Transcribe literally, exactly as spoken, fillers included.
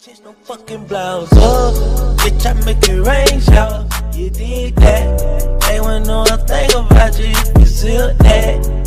Just no fucking blouse up, bitch, I make it rain shower. You did that, ain't when no thing about you, you still that.